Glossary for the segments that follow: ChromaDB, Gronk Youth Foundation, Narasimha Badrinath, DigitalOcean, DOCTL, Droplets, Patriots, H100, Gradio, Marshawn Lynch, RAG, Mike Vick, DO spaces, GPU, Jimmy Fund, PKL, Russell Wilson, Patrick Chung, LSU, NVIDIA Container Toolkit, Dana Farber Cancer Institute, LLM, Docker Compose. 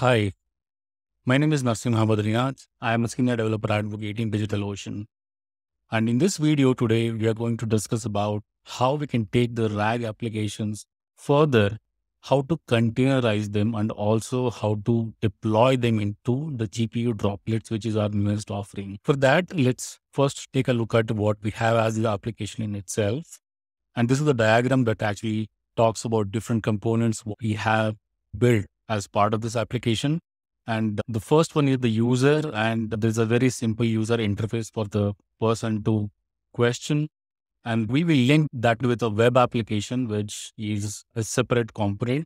Hi, my name is Narasimha Badrinath. I am a senior developer advocate in DigitalOcean. And in this video today, we are going to discuss about how we can take the RAG applications further, how to containerize them, and also how to deploy them into the GPU droplets, which is our newest offering. For that, let's first take a look at what we have as the application in itself. And this is a diagram that actually talks about different components we have built as part of this application. And the first one is the user, and there's a very simple user interface for the person to question. And we will link that with a web application, which is a separate component.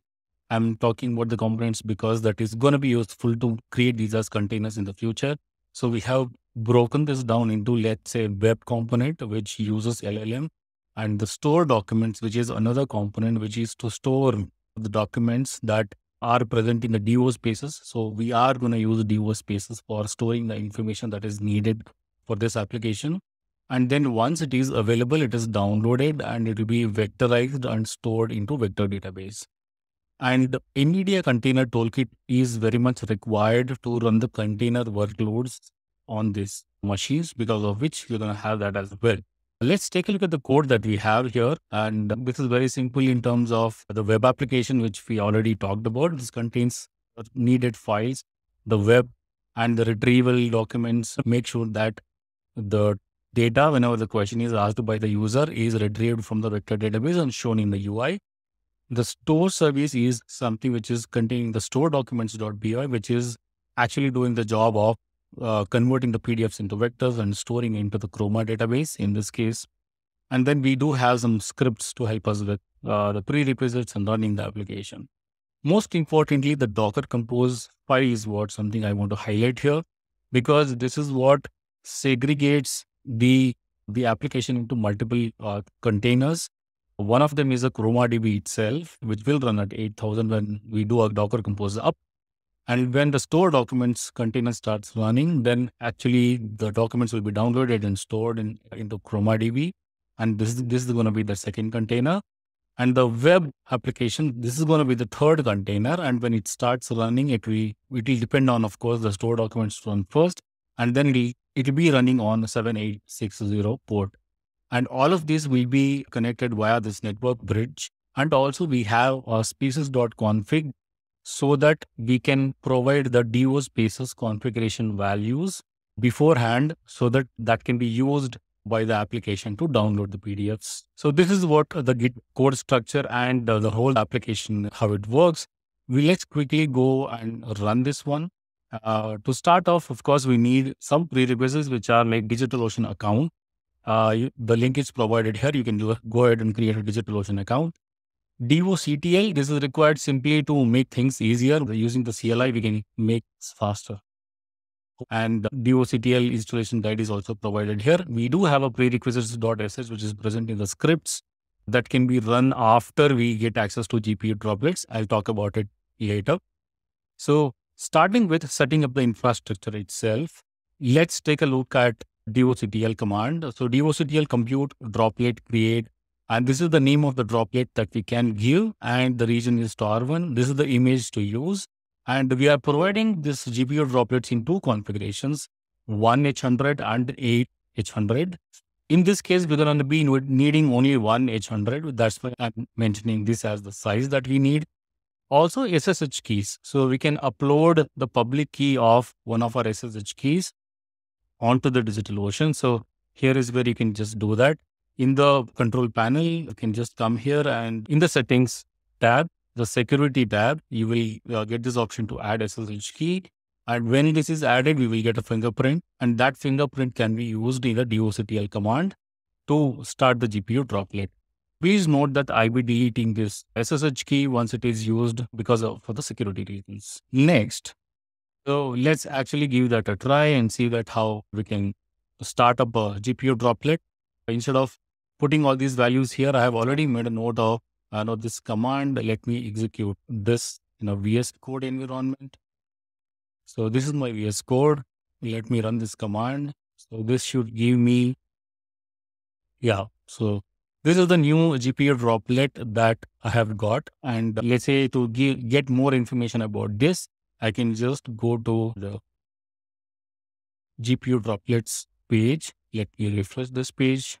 I'm talking about the components because that is going to be useful to create these as containers in the future. So we have broken this down into, let's say, web component, which uses LLM, and the store documents, which is another component, which is to store the documents that are present in the DO spaces. So we are going to use DO spaces for storing the information that is needed for this application. And then once it is available, it is downloaded and it will be vectorized and stored into vector database. And the NVIDIA Container Toolkit is very much required to run the container workloads on these machines, because of which you're going to have that as well. Let's take a look at the code that we have here, and this is very simple in terms of the web application, which we already talked about. This contains needed files, the web and the retrieval documents. Make sure that the data, whenever the question is asked by the user, is retrieved from the vector database and shown in the UI. The store service is something which is containing the store documents.py, which is actually doing the job of converting the PDFs into vectors and storing into the Chroma database in this case. And then we do have some scripts to help us with the prerequisites and running the application. Most importantly, the Docker Compose file is what something I want to highlight here, because this is what segregates the application into multiple containers. One of them is a ChromaDB itself, which will run at 8000 when we do a Docker Compose up. And when the store documents container starts running, then actually the documents will be downloaded and stored into ChromaDB. And this is going to be the second container. And the web application, this is going to be the third container. And when it starts running, it will depend on, of course, the store documents run first. And then it will be running on 7860 port. And all of these will be connected via this network bridge. And also we have our species.config, so that we can provide the DO spaces configuration values beforehand, so that that can be used by the application to download the PDFs. So this is what the Git code structure and the whole application, how it works. Let's quickly go and run this one. To start off, of course, we need some prerequisites, which are like DigitalOcean account. The link is provided here. You can go ahead and create a DigitalOcean account. DOCTL, this is required simply to make things easier. Using the CLI, we can make it faster. And DOCTL installation guide is also provided here. We do have a prerequisites.sh, which is present in the scripts that can be run after we get access to GPU droplets. I'll talk about it later. So starting with setting up the infrastructure itself, let's take a look at DOCTL command. So DOCTL compute droplet create. And this is the name of the droplet that we can give, and the region is star1. This is the image to use. And we are providing this GPU droplets in two configurations, 1 H100 and 8 H100. In this case, we're going to be needing only 1 H100. That's why I'm mentioning this as the size that we need. Also SSH keys. So we can upload the public key of one of our SSH keys onto the DigitalOcean. So here is where you can just do that. In the control panel, you can just come here, and in the settings tab, the security tab, you will get this option to add SSH key. And when this is added, we will get a fingerprint, and that fingerprint can be used in the DOCTL command to start the GPU droplet. Please note that I'll be deleting this SSH key once it is used for the security reasons. Next, so let's actually give that a try and see that how we can start up a GPU droplet. Instead of putting all these values here, I have already made a note of this command. Let me execute this in a VS Code environment. So this is my VS Code. Let me run this command. So this should give me, so this is the new GPU droplet that I have got. And let's say to get more information about this, I can just go to the GPU droplets page. Let me refresh this page.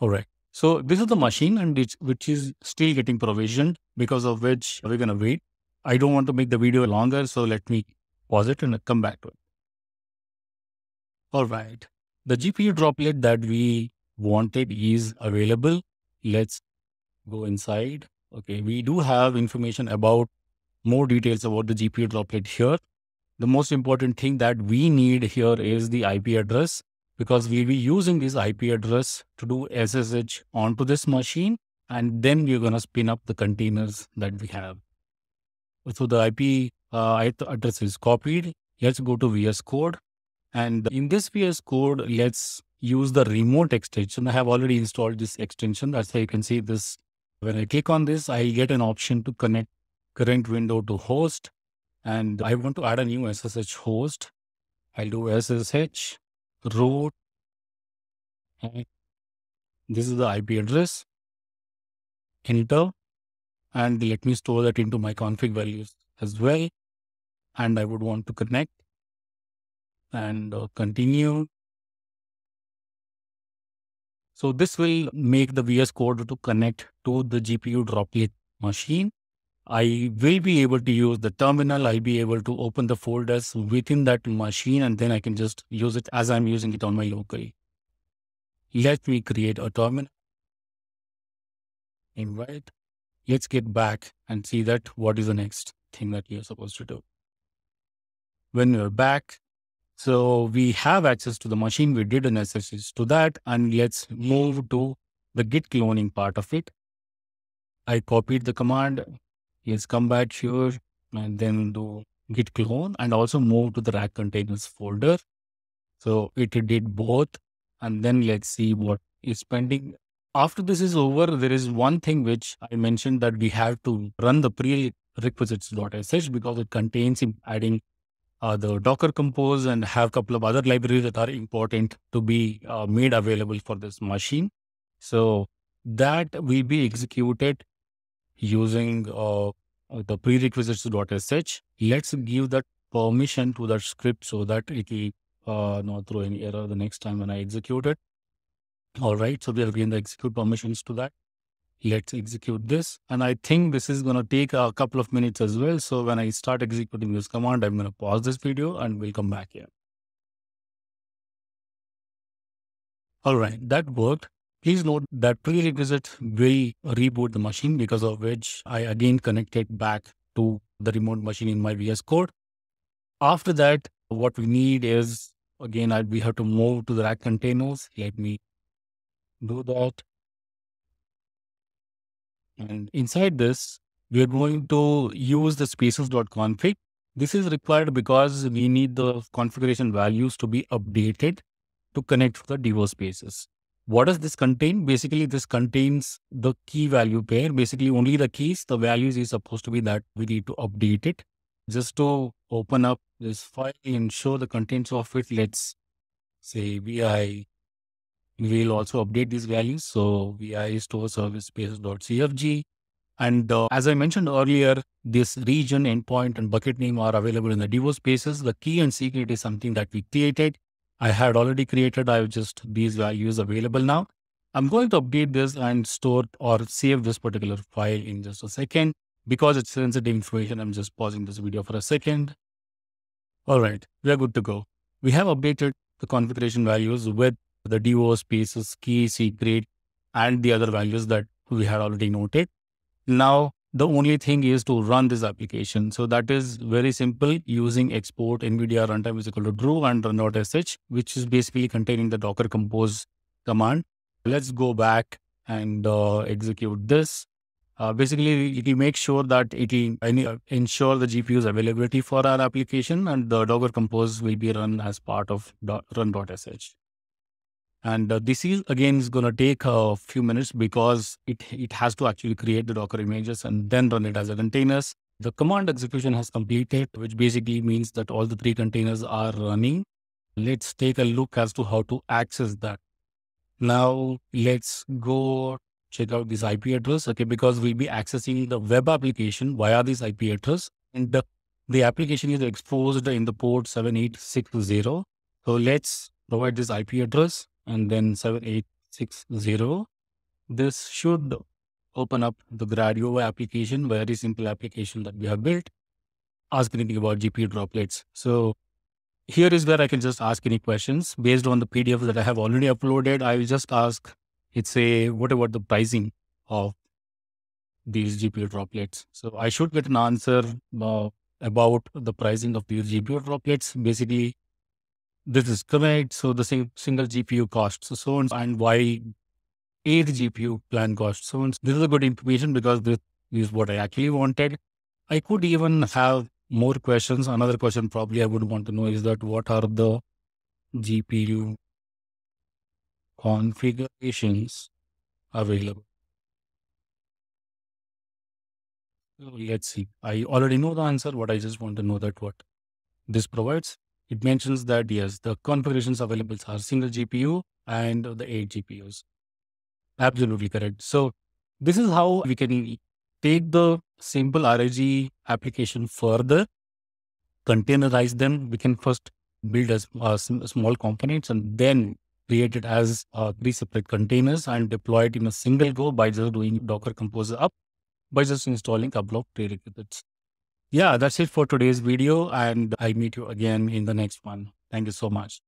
All right. So this is the machine and which is still getting provisioned, because of which we're going to wait. I don't want to make the video longer. So let me pause it and come back to it. All right. The GPU droplet that we wanted is available. Let's go inside. Okay. We do have information about more details about the GPU droplet here. The most important thing that we need here is the IP address, because we'll be using this IP address to do SSH onto this machine. And then we're going to spin up the containers that we have. So the IP address is copied. Let's go to VS Code. And in this VS Code, let's use the remote extension. I have already installed this extension. That's how you can see this. When I click on this, I get an option to connect current window to host. And I want to add a new SSH host. I'll do SSH root. This is the IP address. Enter. And let me store that into my config values as well. And I would want to connect and continue. So this will make the VS Code to connect to the GPU droplet machine. I will be able to use the terminal. I'll be able to open the folders within that machine, and then I can just use it as I'm using it on my local. Let me create a terminal. Invite. Let's get back and see that what is the next thing that you're supposed to do. When we're back, so we have access to the machine. We did an SSH to that, and let's move to the Git cloning part of it. I copied the command. Let's come back here and then do Git clone and also move to the RAG containers folder. So it did both. And then let's see what is pending. After this is over, there is one thing which I mentioned, that we have to run the prerequisites.sh because it contains adding the Docker Compose and have a couple of other libraries that are important to be made available for this machine. So that will be executed using the prerequisites.sh. Let's give that permission to that script so that it will not throw any error the next time when I execute it. All right, so we have given the execute permissions to that. Let's execute this. And I think this is going to take a couple of minutes as well. So when I start executing this command, I'm going to pause this video and we'll come back here. All right, that worked. Please note that prerequisite will reboot the machine, because of which I again connected back to the remote machine in my VS Code. After that, what we need is, again, we have to move to the RAG containers. Let me do that. And inside this, we are going to use the spaces.config. This is required because we need the configuration values to be updated to connect to the DO spaces. What does this contain? Basically, this contains the key value pair. Basically, only the keys, the values is supposed to be that we need to update it. Just to open up this file and show the contents of it, let's say vi. We'll also update these values. So vi store service spaces.cfg. And as I mentioned earlier, this region, endpoint, and bucket name are available in the DO spaces. The key and secret is something that we created. I had already created. I have just these values available now. I'm going to update this and store or save this particular file in just a second. Because it's sensitive information, I'm just pausing this video for a second. All right, we are good to go. We have updated the configuration values with the DO spaces, key, secret, and the other values that we had already noted. Now, the only thing is to run this application. So that is very simple, using export NVIDIA runtime is equal to true and run.sh, which is basically containing the Docker Compose command. Let's go back and execute this. Basically, it will make sure that it will ensure the GPU's availability for our application, and the Docker Compose will be run as part of run.sh. And this is again is going to take a few minutes because it has to actually create the Docker images and then run it as a containers. The command execution has completed, which basically means that all the three containers are running. Let's take a look as to how to access that. Now let's go check out this IP address, okay, because we'll be accessing the web application via this IP address, and the application is exposed in the port 7860. So let's provide this IP address and then 7860. This should open up the Gradio application, very simple application that we have built. Ask anything about GPU droplets. So here is where I can just ask any questions based on the PDF that I have already uploaded. I will just ask, it's a, what about the pricing of these GPU droplets? So I should get an answer about the pricing of these GPU droplets. Basically, this is correct. So the same single GPU costs so on, and why each GPU plan costs so on. This is a good information because this is what I actually wanted. I could even have more questions. Another question probably I would want to know is that what are the GPU configurations available? So let's see. I already know the answer, but I just want to know that what this provides. It mentions that yes, the configurations available are single GPU and the 8 GPUs. Absolutely correct. So this is how we can take the simple RAG application further, containerize them. We can first build as small components and then create it as 3 separate containers and deploy it in a single go by just doing Docker Compose up, by just installing a couple of prerequisites. Yeah, that's it for today's video, and I meet you again in the next one. Thank you so much.